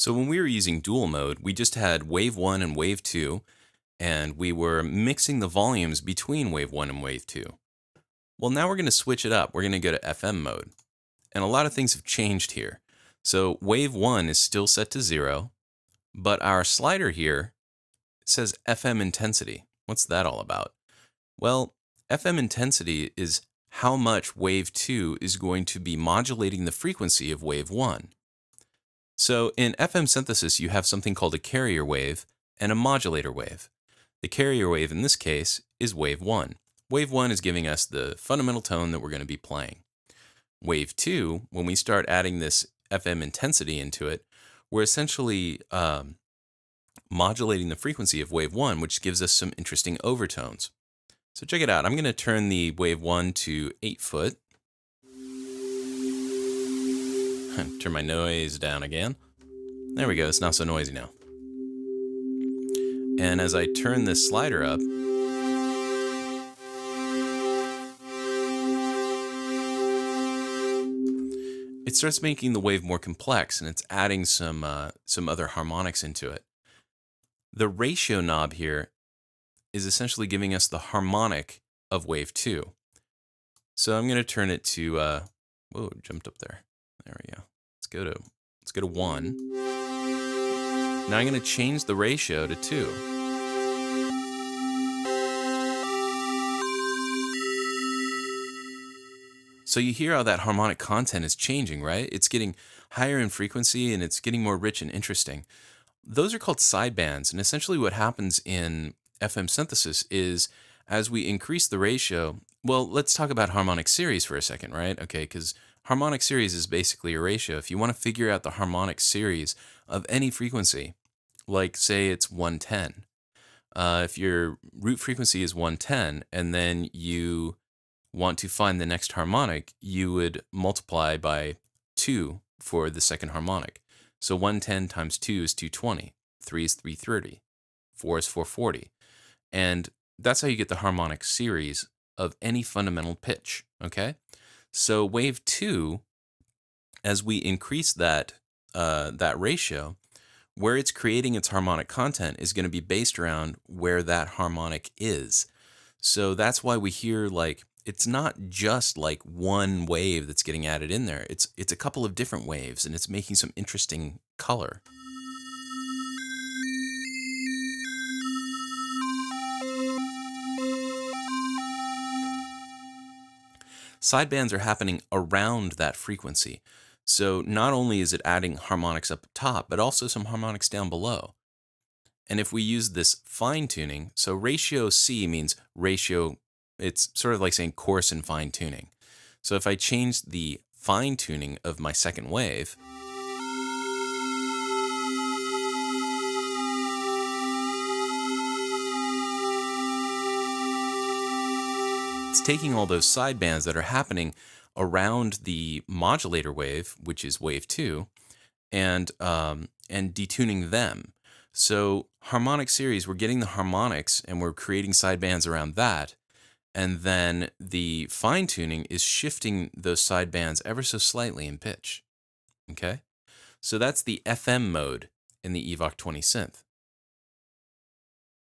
So when we were using dual mode, we just had wave 1 and wave 2, and we were mixing the volumes between wave 1 and wave 2. Well, now we're going to switch it up. We're going to go to FM mode. And a lot of things have changed here. So wave 1 is still set to 0, but our slider here says FM intensity. What's that all about? Well, FM intensity is how much wave 2 is going to be modulating the frequency of wave 1. So in FM synthesis, you have something called a carrier wave and a modulator wave. The carrier wave in this case is wave 1. Wave 1 is giving us the fundamental tone that we're going to be playing. Wave 2, when we start adding this FM intensity into it, we're essentially modulating the frequency of wave 1, which gives us some interesting overtones. So check it out. I'm going to turn the wave 1 to 8 foot. Turn my noise down again. There we go, it's not so noisy now. And as I turn this slider up, it starts making the wave more complex, and it's adding some other harmonics into it. The ratio knob here is essentially giving us the harmonic of wave 2. So I'm going to turn it to, whoa, it jumped up there. There we go. Let's go to 1. Now I'm going to change the ratio to 2. So you hear how that harmonic content is changing, right? It's getting higher in frequency and it's getting more rich and interesting. Those are called sidebands, and essentially what happens in FM synthesis is as we increase the ratio, well, let's talk about harmonic series for a second, right? Okay, because harmonic series is basically a ratio. If you want to figure out the harmonic series of any frequency, like say it's 110, if your root frequency is 110 and then you want to find the next harmonic, you would multiply by 2 for the second harmonic. So 110 times 2 is 220, 3 is 330, 4 is 440. And that's how you get the harmonic series of any fundamental pitch, okay? So wave 2, as we increase that ratio, where it's creating its harmonic content is going to be based around where that harmonic is. So that's why we hear, like, it's not just like one wave that's getting added in there. It's a couple of different waves, and it's making some interesting color. Sidebands are happening around that frequency. So not only is it adding harmonics up top, but also some harmonics down below. And if we use this fine tuning, so ratio C means ratio, it's sort of like saying coarse and fine tuning. So if I change the fine tuning of my second wave, it's taking all those sidebands that are happening around the modulator wave, which is wave 2, and detuning them. So harmonic series, we're getting the harmonics and we're creating sidebands around that, and then the fine tuning is shifting those sidebands ever so slightly in pitch. Okay, so that's the FM mode in the EVOC 20 synth.